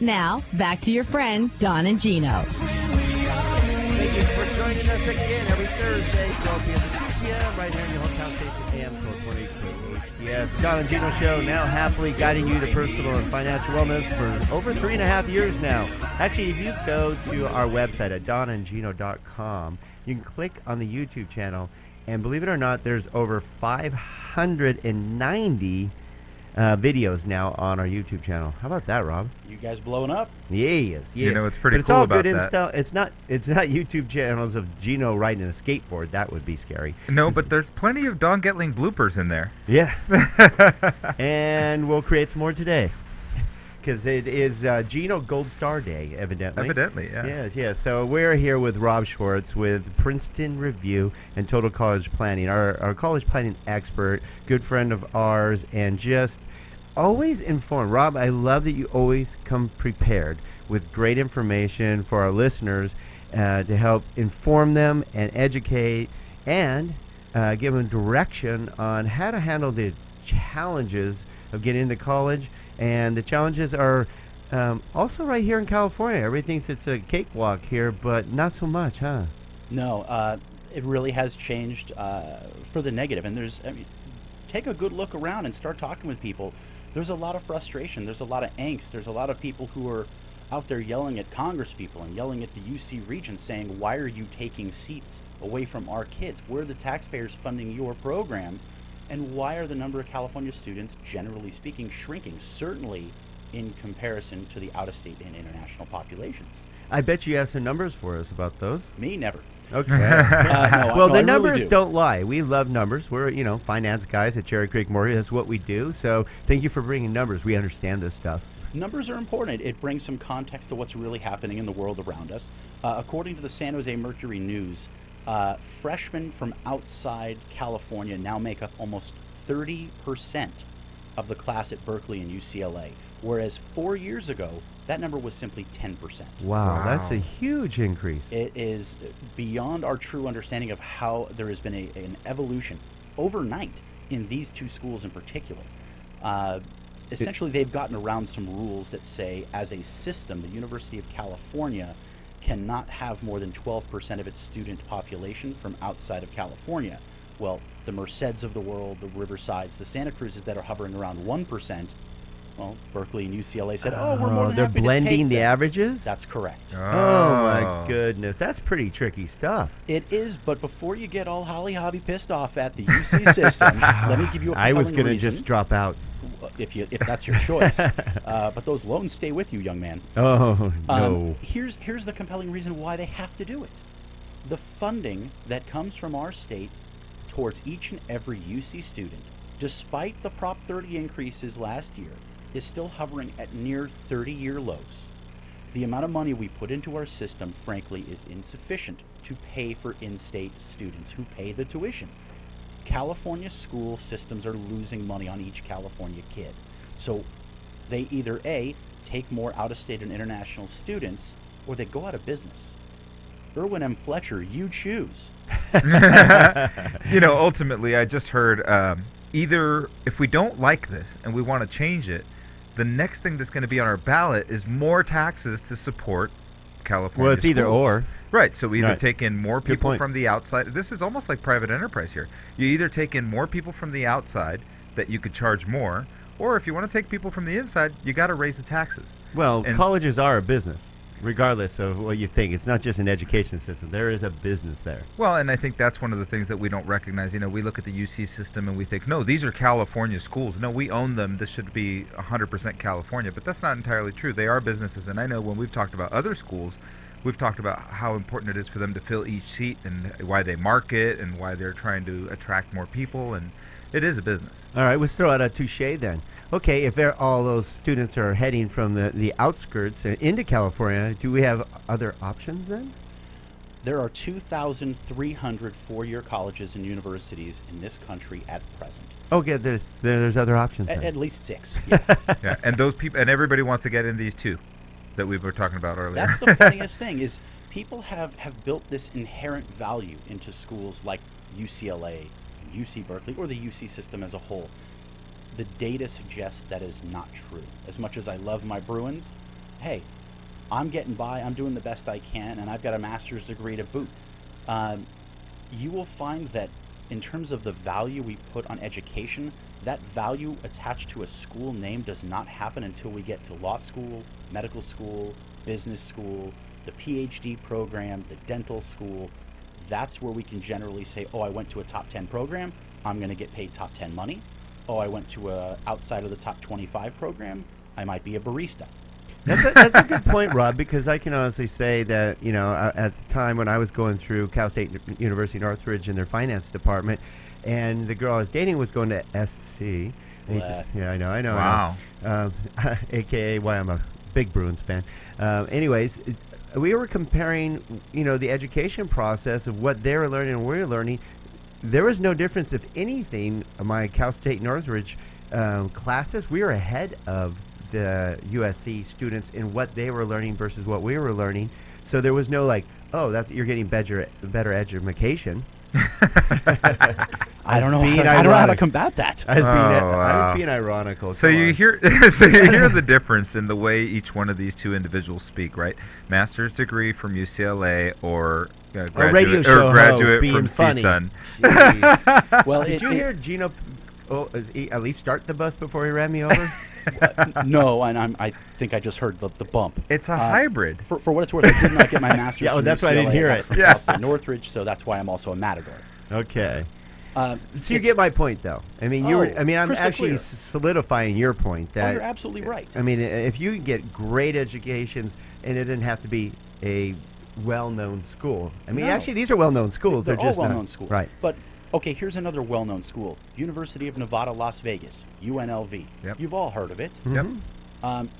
Now, back to your friends, Don and Gino. Thank you for joining us again every Thursday, 12 p.m. right here in your hometown station, AM 1220 K-HDS. Don and Gino Show, now happily guiding you to personal and financial wellness for over 3.5 years now. Actually, if you go to our website at donandgino.com, you can click on the YouTube channel, and believe it or not, there's over 590 videos now on our YouTube channel. How about that, Rob? You guys blowing up? Yes. You know, it's pretty cool about that. It's all good. It's not YouTube channels of Gino riding a skateboard. That would be scary. No, but there's plenty of Don Goettling bloopers in there. Yeah. And we'll create some more today, because it is Gino Gold Star Day, evidently. Evidently, yeah. Yes. So we're here with Rob Schwartz with Princeton Review and Total College Planning, our college planning expert, good friend of ours, and just always informed. Rob, I love that you always come prepared with great information for our listeners to help inform them and educate and give them direction on how to handle the challenges of getting into college. And the challenges are also right here in California. Everything thinks it's a cakewalk here, but not so much, huh? No, it really has changed for the negative. And there's, I mean, take a good look around and start talking with people. There's a lot of frustration. There's a lot of angst. There's a lot of people who are out there yelling at congresspeople and yelling at the UC region saying, why are you taking seats away from our kids? We're the taxpayers funding your program. And why are the number of California students, generally speaking, shrinking, certainly in comparison to the out-of-state and international populations? I bet you have some numbers for us about those. Me, never. Okay. No, well, the numbers really don't lie. We love numbers. We're, you know, finance guys at Cherry Creek Mortgage. That's what we do. So thank you for bringing numbers. We understand this stuff. Numbers are important. It brings some context to what's really happening in the world around us. According to the San Jose Mercury News, freshmen from outside California now make up almost 30% of the class at Berkeley and UCLA, whereas 4 years ago, that number was simply 10%. Wow, that's a huge increase. It is beyond our true understanding of how there has been an evolution overnight in these two schools in particular. Essentially, they've gotten around some rules that say, as a system, the University of California cannot have more than 12% of its student population from outside of California. Well, the Merceds of the world, the Riversides, the Santa Cruzes that are hovering around 1%, well, Berkeley and UCLA said, oh, we're more than happy to take that. They're blending the averages? That's correct. Oh, my goodness. That's pretty tricky stuff. It is, but before you get all holly-hobby pissed off at the UC system, let me give you a compelling reason. I was going to just drop out. If that's your choice. But those loans stay with you, young man. Oh, no. Here's the compelling reason why they have to do it. The funding that comes from our state towards each and every UC student, despite the Prop 30 increases last year, is still hovering at near 30-year lows. The amount of money we put into our system, frankly, is insufficient to pay for in-state students who pay the tuition. California school systems are losing money on each California kid. So they either A, take more out-of-state and international students, or they go out of business. Irwin M. Fletcher, you choose. You know, ultimately, I just heard either if we don't like this and we want to change it, the next thing that's going to be on our ballot is more taxes to support California. Well, it's schools. Either or. Right, so we either take in more people from the outside. This is almost like private enterprise here. You either take in more people from the outside that you could charge more, or if you want to take people from the inside, you got to raise the taxes. Well, and colleges are a business, regardless of what you think. It's not just an education system. There is a business there. Well, and I think that's one of the things that we don't recognize. You know, we look at the UC system and we think, no, these are California schools. No, we own them. This should be 100% California. But that's not entirely true. They are businesses. And I know when we've talked about other schools, we've talked about how important it is for them to fill each seat and why they market and why they're trying to attract more people, and it is a business. All right, let's throw out a touche then. Okay, if all those students are heading from the outskirts into California, do we have other options then? There are 2,300 four-year colleges and universities in this country at present. Okay, there's other options. At least six. Yeah. Yeah, and those people and everybody wants to get in these two that we were talking about earlier. That's the funniest thing is people have built this inherent value into schools like UCLA, UC Berkeley, or the UC system as a whole. The data suggests that is not true. As much as I love my Bruins, hey, I'm getting by, I'm doing the best I can, and I've got a master's degree to boot. You will find that in terms of the value we put on education, that value attached to a school name does not happen until we get to law school, medical school, business school, the PhD program, the dental school. That's where we can generally say, oh, I went to a top 10 program, I'm gonna get paid top 10 money. Oh, I went to a outside of the top 25 program, I might be a barista. That's a good point, Rob, because I can honestly say that, you know, at the time when I was going through Cal State University Northridge in their finance department, and the girl I was dating was going to SC. Yeah, I know. Wow. AKA why I'm a big Bruins fan. Anyways, we were comparing, you know, the education process of what they were learning and we were learning. There was no difference, if anything. My Cal State Northridge classes, we were ahead of the USC students in what they were learning versus what we were learning. So there was no like, oh, that's, you're getting better education. I don't know how to combat that. I was being ironical. So you hear, so you hear the difference in the way each one of these two individuals speak, right? Master's degree from UCLA or graduate from CSUN. Well, did you hear Gino? Oh, at least start the bus before he ran me over? No, and I think I just heard the bump. It's a hybrid. For what it's worth, I did not get my master's from UCLA. Oh, that's why I didn't hear it. From Cal State Northridge, so that's why I'm also a Matador. Okay. So you get my point, though. I mean, I'm actually solidifying your point. That you're absolutely right. I mean, if you get great educations, and it didn't have to be a well-known school. I mean, actually, these are well-known schools. They're all well-known schools. Right. But okay, here's another well-known school, University of Nevada, Las Vegas, UNLV. Yep. You've all heard of it. Yep.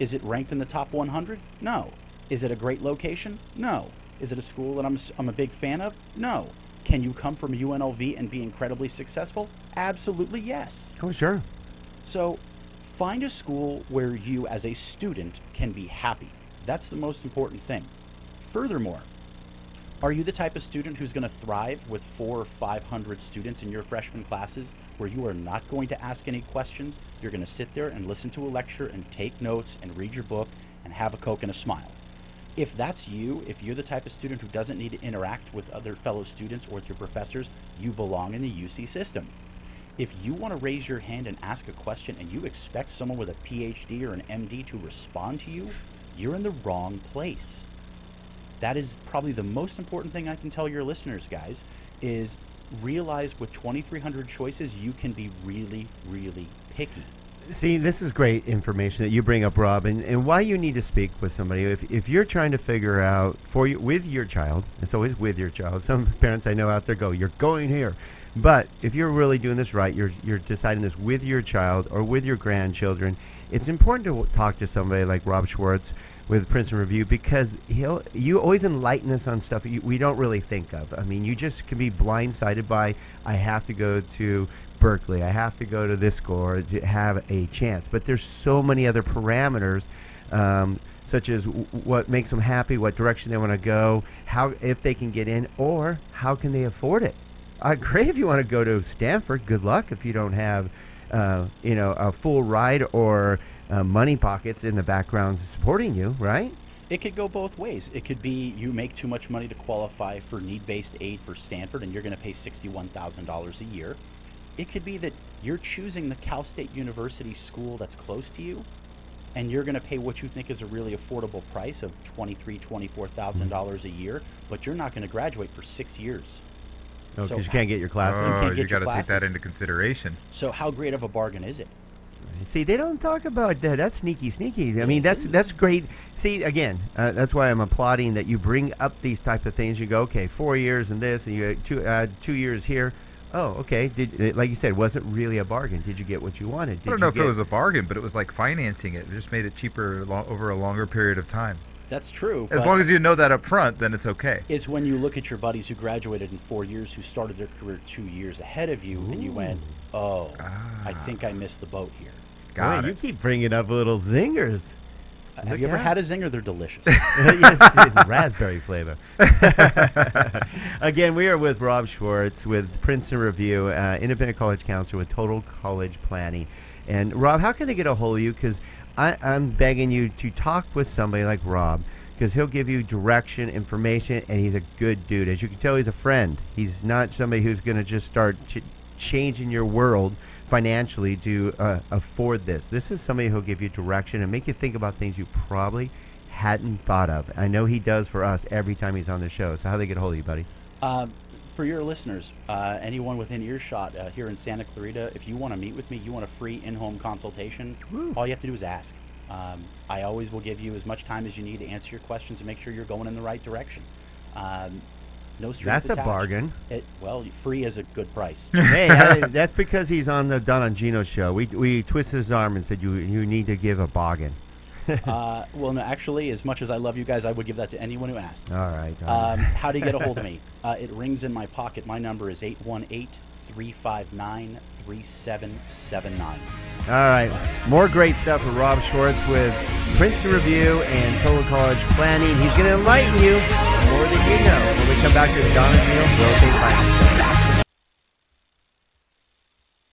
Is it ranked in the top 100? No. Is it a great location? No. Is it a school that I'm a big fan of? No. Can you come from UNLV and be incredibly successful? Absolutely yes. Oh, sure. So find a school where you as a student can be happy. That's the most important thing. Furthermore, are you the type of student who's going to thrive with 400 or 500 students in your freshman classes where you are not going to ask any questions? You're going to sit there and listen to a lecture and take notes and read your book and have a Coke and a smile. If that's you, if you're the type of student who doesn't need to interact with other fellow students or with your professors, you belong in the UC system. If you want to raise your hand and ask a question and you expect someone with a PhD or an MD to respond to you, you're in the wrong place. That is probably the most important thing I can tell your listeners, guys, is realize with 2,300 choices, you can be really, really picky. See, this is great information that you bring up, Rob, and why you need to speak with somebody. If you're trying to figure out for you, with your child, it's always with your child. Some parents I know out there go, you're going here. But if you're really doing this right, you're deciding this with your child or with your grandchildren, it's important to talk to somebody like Rob Schwartz with Princeton Review, because you always enlighten us on stuff we don't really think of. I mean, you just can be blindsided by, I have to go to Berkeley, I have to go to this school or to have a chance. But there's so many other parameters, such as what makes them happy, what direction they want to go, how, if they can get in, or how can they afford it. Great if you want to go to Stanford, good luck if you don't have a full ride or money pockets in the background supporting you, right? It could go both ways. It could be you make too much money to qualify for need-based aid for Stanford and you're going to pay $61,000 a year. It could be that you're choosing the Cal State University school that's close to you and you're going to pay what you think is a really affordable price of $23,000, $24,000 a year, but you're not going to graduate for 6 years. Oh, so you can't get your classes. You got to take that into consideration. So how great of a bargain is it? See, they don't talk about that. That's sneaky. I mean, that's great. See, again, that's why I'm applauding that you bring up these type of things. You go, okay, 4 years and this, and you 2 years here. Oh, okay. Like you said, it wasn't really a bargain. Did you get what you wanted? I don't know if it was a bargain, but it was like financing it. It just made it cheaper over a longer period of time. That's true. As long as you know that up front, then it's okay. It's when you look at your buddies who graduated in 4 years, who started their career 2 years ahead of you, and you went, oh, I think I missed the boat here. Boy, you keep bringing up little zingers. Have you ever had a zinger? They're delicious. Yes, raspberry flavor. Again, we are with Rob Schwartz with Princeton Review, independent college counselor with Total College Planning. And Rob, how can they get a hold of you? Because I'm begging you to talk with somebody like Rob, because he'll give you direction, information, and he's a good dude. As you can tell, he's a friend. He's not somebody who's going to just start changing your world financially to afford this. This is somebody who'll give you direction and make you think about things you probably hadn't thought of. I know he does for us every time he's on the show. So how do they get a hold of you, buddy? For your listeners, anyone within earshot here in Santa Clarita, if you want to meet with me, you want a free in-home consultation, all you have to do is ask. I always will give you as much time as you need to answer your questions and make sure you're going in the right direction. No strings attached. That's a bargain. Well, free is a good price. Hey, that's because he's on the Don and Gino show. We twisted his arm and said, you need to give a bargain. Well, no, actually, as much as I love you guys, I would give that to anyone who asks. All right. How do you get a hold of me? It rings in my pocket. My number is 818-359-3779. All right. More great stuff with Rob Schwartz with Princeton Review and Total College Planning. He's going to enlighten you more than you know when we come back to the Don and Gino Real Estate Finance Show.